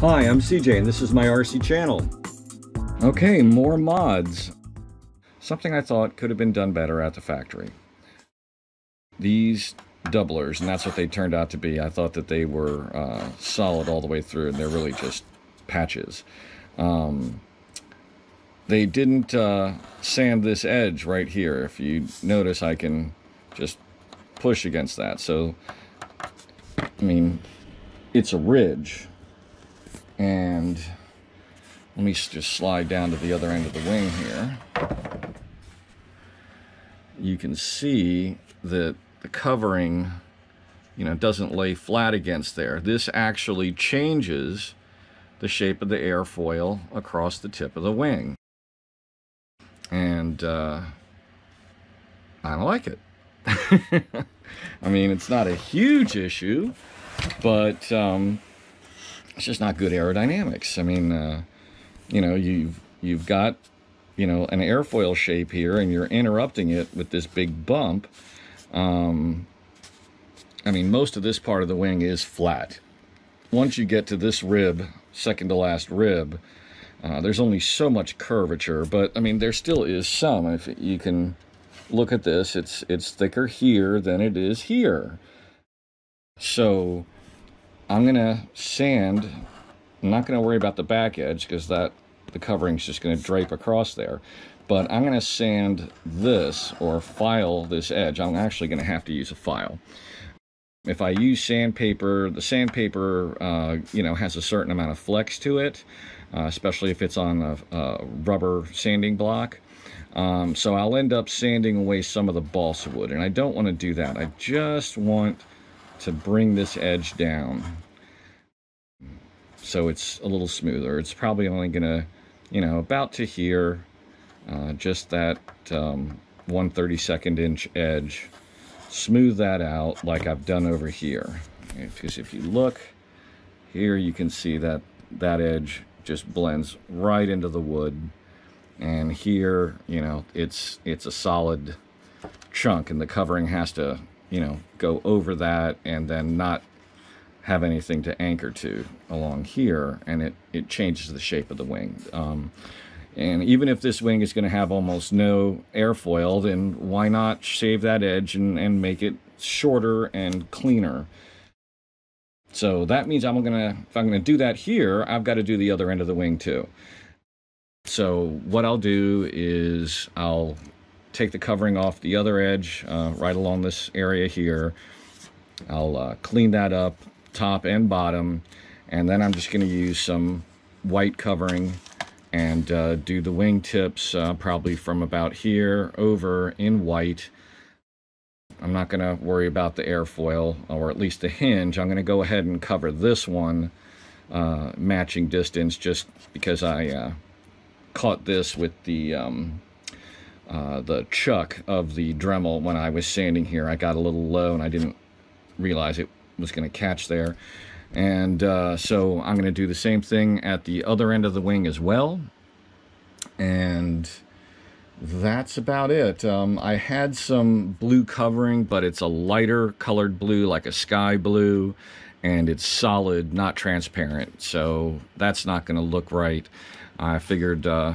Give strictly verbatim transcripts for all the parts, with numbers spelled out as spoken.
Hi, I'm C J and this is my R C channel. Okay, more mods. Something I thought could have been done better at the factory. These doublers, and that's what they turned out to be. I thought that they were uh, solid all the way through, and they're really just patches. Um, they didn't uh, sand this edge right here. If you notice, I can just push against that. So, I mean, it's a ridge. And let me just slide down to the other end of the wing here. You can see that the covering, you know, doesn't lay flat against there. This actually changes the shape of the airfoil across the tip of the wing. And uh, I don't like it. I mean, it's not a huge issue, but um, it's just not good aerodynamics. I mean, uh, you know, you've, you've got, you know, an airfoil shape here and you're interrupting it with this big bump. Um, I mean, most of this part of the wing is flat. Once you get to this rib, second to last rib, uh, there's only so much curvature, but I mean, there still is some. If you can look at this, it's, it's thicker here than it is here. So I'm going to sand. I'm not going to worry about the back edge because that the covering's just going to drape across there. But I'm going to sand this or file this edge. I'm actually going to have to use a file. If I use sandpaper, the sandpaper, uh, you know, has a certain amount of flex to it, uh, especially if it's on a, a rubber sanding block. Um, so I'll end up sanding away some of the balsa wood, and I don't want to do that. I just want to bring this edge down so it's a little smoother. It's probably only gonna, you know, about to here, uh, just that um, one thirty-second inch edge. Smooth that out like I've done over here. Because if you look here, you can see that that edge just blends right into the wood. And here, you know, it's, it's a solid chunk and the covering has to, you know, go over that and then not have anything to anchor to along here, and it, it changes the shape of the wing. Um, and even if this wing is going to have almost no airfoil, then why not shave that edge and, and make it shorter and cleaner? So that means I'm going to, if I'm going to do that here, I've got to do the other end of the wing too. So what I'll do is I'll take the covering off the other edge uh, right along this area here. I'll uh, clean that up, top and bottom, and then I'm just going to use some white covering and uh, do the wing tips uh, probably from about here over in white. I'm not going to worry about the airfoil, or at least the hinge. I'm going to go ahead and cover this one uh, matching distance, just because I uh, caught this with the um, Uh, the chuck of the Dremel when I was sanding here. I got a little low and I didn't realize it was going to catch there. And uh, so I'm going to do the same thing at the other end of the wing as well. And that's about it. Um, I had some blue covering, but it's a lighter colored blue, like a sky blue. And it's solid, not transparent. So that's not going to look right. I figured... Uh,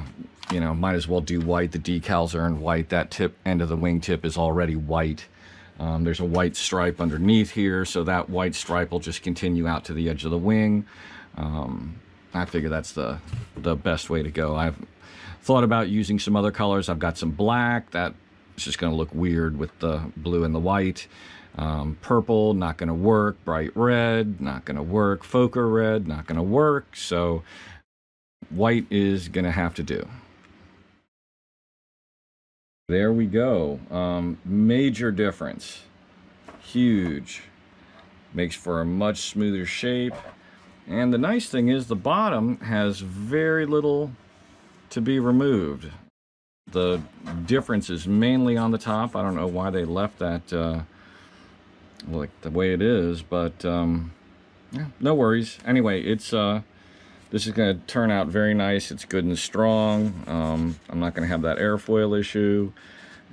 you know, might as well do white. The decals are in white. That tip end of the wing tip is already white. Um, there's a white stripe underneath here, so that white stripe will just continue out to the edge of the wing. Um, I figure that's the, the best way to go. I've thought about using some other colors. I've got some black. That's just going to look weird with the blue and the white. Um, purple, not going to work. Bright red, not going to work. Ochre red, not going to work. So white is going to have to do. There we go. Um, major difference. Huge. Makes for a much smoother shape. And the nice thing is the bottom has very little to be removed. The difference is mainly on the top. I don't know why they left that uh, like the way it is, but um, yeah, no worries. Anyway, it's uh, this is going to turn out very nice. It's good and strong. Um, I'm not going to have that airfoil issue.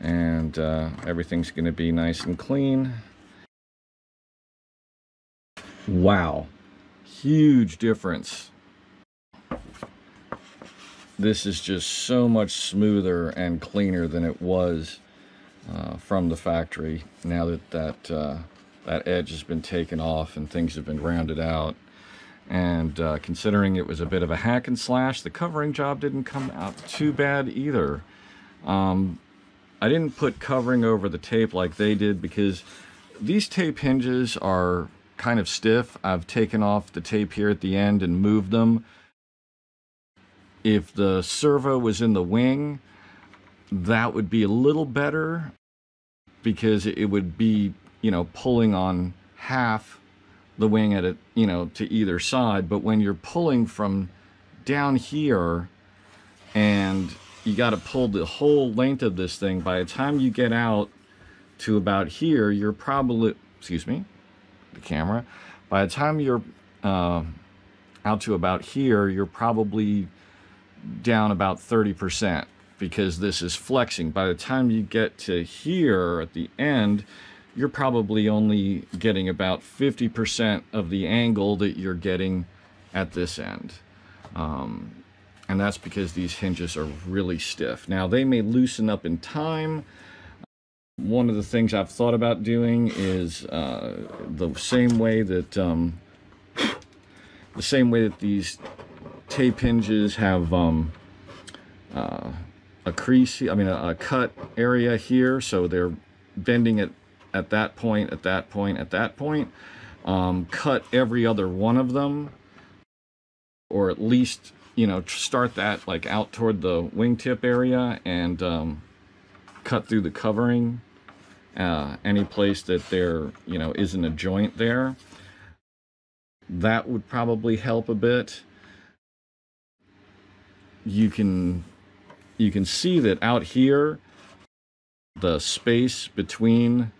And uh, everything's going to be nice and clean. Wow. Huge difference. This is just so much smoother and cleaner than it was uh, from the factory. Now that that, uh, that edge has been taken off and things have been rounded out. And uh, considering it was a bit of a hack and slash, the covering job didn't come out too bad either. Um, I didn't put covering over the tape like they did because these tape hinges are kind of stiff. I've taken off the tape here at the end and moved them. If the servo was in the wing, that would be a little better because it would be, you know, pulling on half the wing at it, you know, to either side. But when you're pulling from down here and you got to pull the whole length of this thing, by the time you get out to about here, you're probably, excuse me, the camera, by the time you're uh, out to about here, you're probably down about thirty percent because this is flexing. By the time you get to here at the end, you're probably only getting about fifty percent of the angle that you're getting at this end. Um, and that's because these hinges are really stiff. Now they may loosen up in time. One of the things I've thought about doing is uh, the same way that um, the same way that these tape hinges have um, uh, a crease, I mean a, a cut area here, so they're bending it at that point, at that point, at that point, um, cut every other one of them, or at least, you know, start that like out toward the wingtip area and um, cut through the covering, uh, any place that there, you know, isn't a joint there. That would probably help a bit. You can, you can see that out here, the space between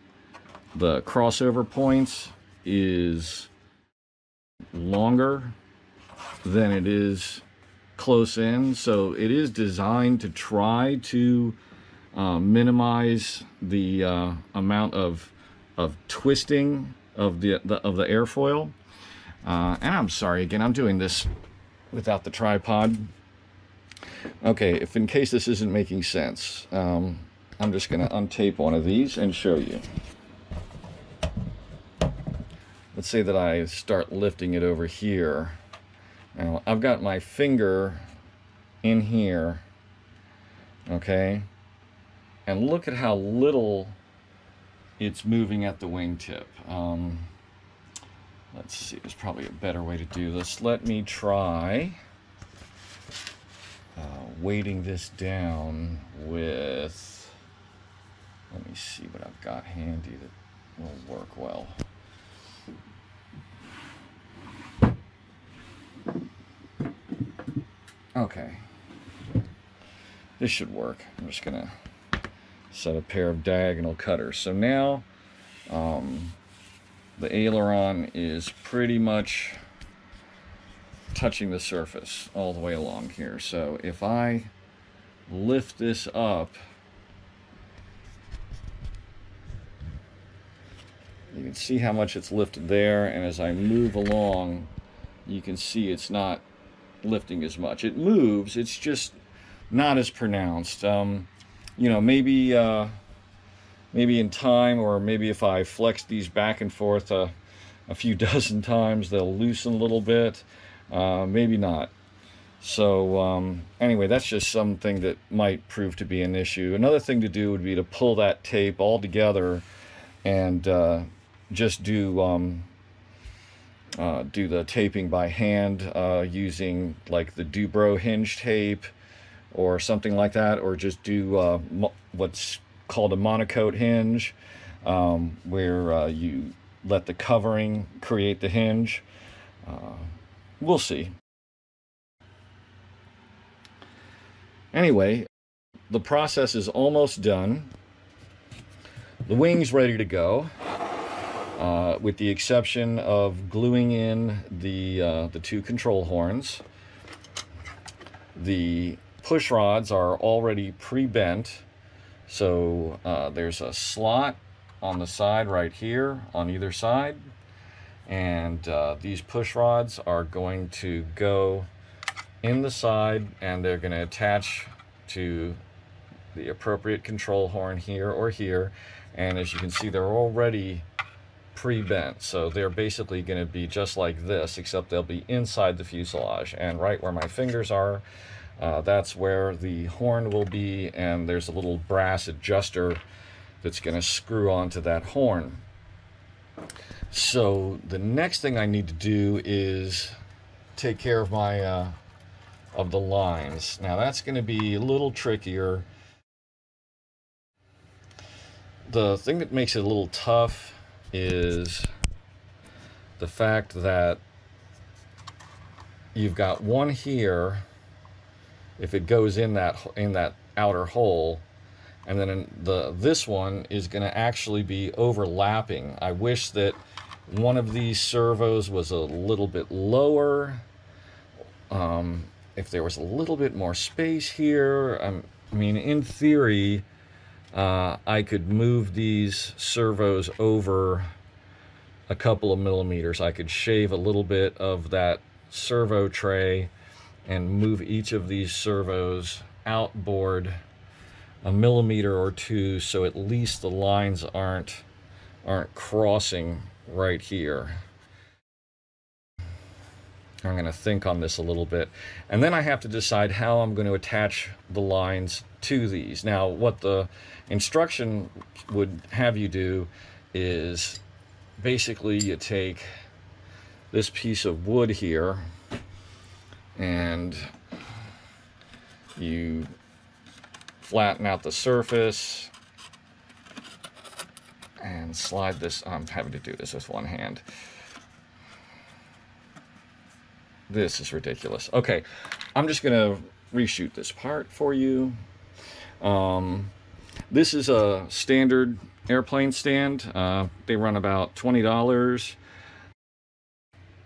the crossover points is longer than it is close in, so it is designed to try to uh, minimize the uh, amount of of twisting of the, the of the airfoil. Uh, and I'm sorry again, I'm doing this without the tripod. Okay, if in case this isn't making sense, um, I'm just going to untape one of these and show you. Let's say that I start lifting it over here. Now I've got my finger in here, okay? And look at how little it's moving at the wingtip. Um, let's see, there's probably a better way to do this. Let me try uh, weighting this down with, let me see what I've got handy that will work well. Okay, this should work. I'm just gonna set a pair of diagonal cutters. So now um, the aileron is pretty much touching the surface all the way along here. So if I lift this up, you can see how much it's lifted there, and as I move along, you can see it's not lifting as much. It moves, it's just not as pronounced. Um, you know, maybe uh, maybe in time, or maybe if I flex these back and forth uh, a few dozen times, they'll loosen a little bit. Uh, maybe not. So um, anyway, that's just something that might prove to be an issue. Another thing to do would be to pull that tape all together and uh, just do um, Uh, do the taping by hand uh, using like the Dubro hinge tape or something like that, or just do uh, what's called a monocoat hinge, um, where uh, you let the covering create the hinge. Uh, we'll see. Anyway, the process is almost done. The wing's ready to go. Uh, with the exception of gluing in the, uh, the two control horns. The push rods are already pre-bent, so uh, there's a slot on the side right here on either side, And uh, these push rods are going to go in the side, and they're going to attach to the appropriate control horn here or here. And as you can see, they're already pre-bent, so they're basically going to be just like this, except they'll be inside the fuselage. And right where my fingers are, uh, that's where the horn will be, and there's a little brass adjuster that's going to screw onto that horn. So the next thing I need to do is take care of my uh, of the lines. Now that's going to be a little trickier. The thing that makes it a little tough is the fact that you've got one here. If it goes in that in that outer hole, and then the this one is going to actually be overlapping. I wish that one of these servos was a little bit lower. Um, if there was a little bit more space here, I'm, I mean, in theory, uh, I could move these servos over a couple of millimeters. I could shave a little bit of that servo tray and move each of these servos outboard a millimeter or two, so at least the lines aren't aren't crossing right here. I'm going to think on this a little bit, and then I have to decide how I'm going to attach the lines to these. Now, what the instruction would have you do is basically you take this piece of wood here and you flatten out the surface and slide this. I'm having to do this with one hand. This is ridiculous. Okay, I'm just gonna reshoot this part for you. Um, this is a standard airplane stand. Uh, they run about twenty dollars.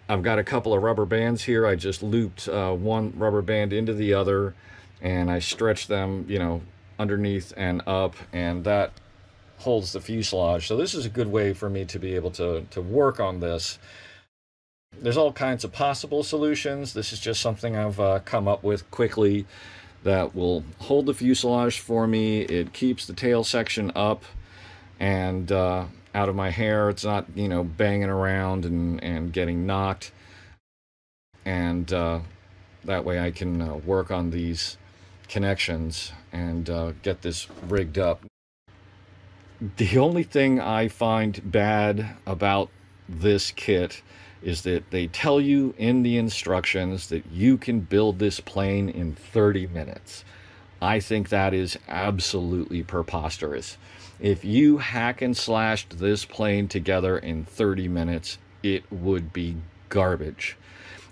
I've got a couple of rubber bands here. I just looped uh, one rubber band into the other, and I stretched them, you know, underneath and up, and that holds the fuselage. So this is a good way for me to be able to, to work on this. There's all kinds of possible solutions. This is just something I've uh, come up with quickly that will hold the fuselage for me. It keeps the tail section up and uh, out of my hair. It's not, you know, banging around and, and getting knocked. And uh, that way I can uh, work on these connections and uh, get this rigged up. The only thing I find bad about this kit is that they tell you in the instructions that you can build this plane in thirty minutes. I think that is absolutely preposterous. If you hack and slashed this plane together in thirty minutes, it would be garbage.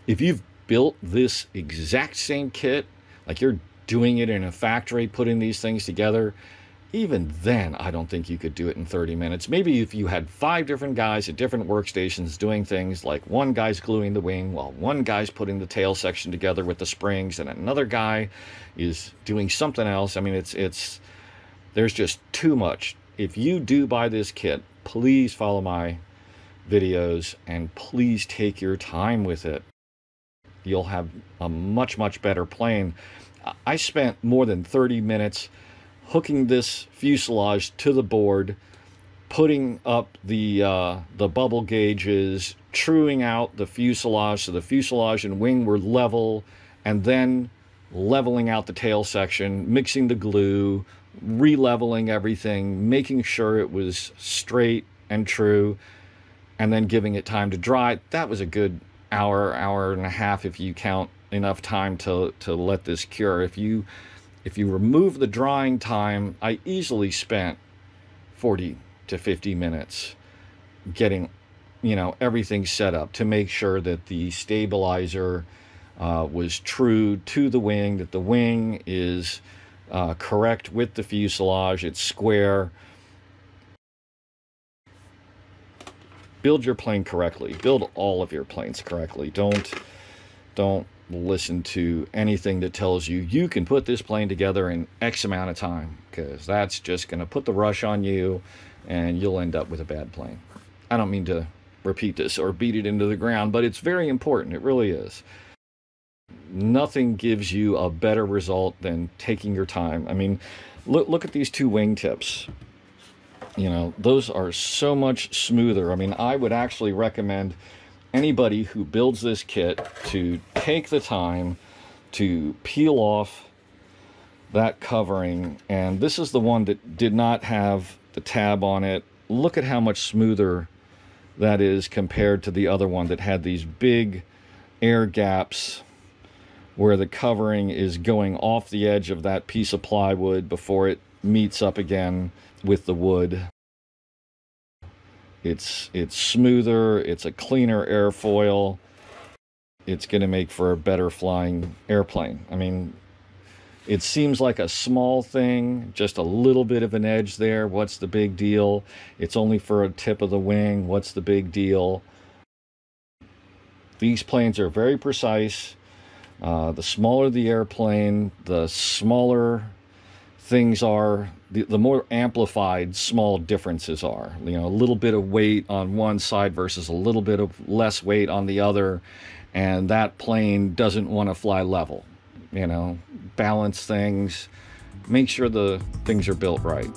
If you've built this exact same kit, like you're doing it in a factory, putting these things together, even then, I don't think you could do it in thirty minutes. Maybe if you had five different guys at different workstations doing things, like one guy's gluing the wing while one guy's putting the tail section together with the springs and another guy is doing something else. I mean, it's, it's, there's just too much. If you do buy this kit, please follow my videos and please take your time with it. You'll have a much, much better plane. I spent more than thirty minutes hooking this fuselage to the board, putting up the uh, the bubble gauges, truing out the fuselage so the fuselage and wing were level, and then leveling out the tail section, mixing the glue, re-leveling everything, making sure it was straight and true, and then giving it time to dry. That was a good hour, hour and a half if you count enough time to, to let this cure. If you If you remove the drying time, I easily spent forty to fifty minutes getting, you know, everything set up to make sure that the stabilizer uh, was true to the wing, that the wing is uh, correct with the fuselage, it's square. Build your plane correctly. Build all of your planes correctly. Don't, don't. listen to anything that tells you you can put this plane together in X amount of time, because that's just going to put the rush on you and you'll end up with a bad plane. I don't mean to repeat this or beat it into the ground, but it's very important. It really is. Nothing gives you a better result than taking your time. I mean, look, look at these two wingtips. You know, those are so much smoother. I mean, I would actually recommend anybody who builds this kit to take the time to peel off that covering. And this is the one that did not have the tab on it. Look at how much smoother that is compared to the other one that had these big air gaps where the covering is going off the edge of that piece of plywood before it meets up again with the wood. It's, it's smoother, it's a cleaner airfoil. It's going to make for a better flying airplane. I mean, it seems like a small thing, just a little bit of an edge there. What's the big deal? It's only for a tip of the wing. What's the big deal? These planes are very precise. Uh, the smaller the airplane, the smaller things are, the, the more amplified small differences are. You know, a little bit of weight on one side versus a little bit of less weight on the other, and that plane doesn't want to fly level. You know, balance things, make sure the things are built right.